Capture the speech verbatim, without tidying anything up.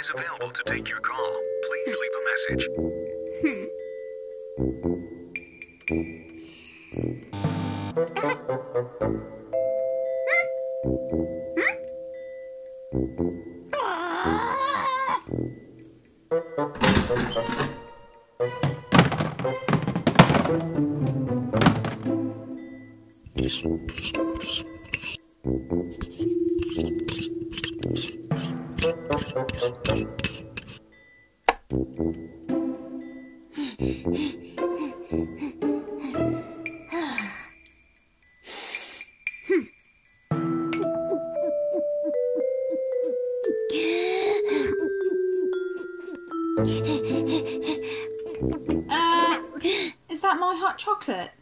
Is available to take your call. Please leave a message. Chocolate.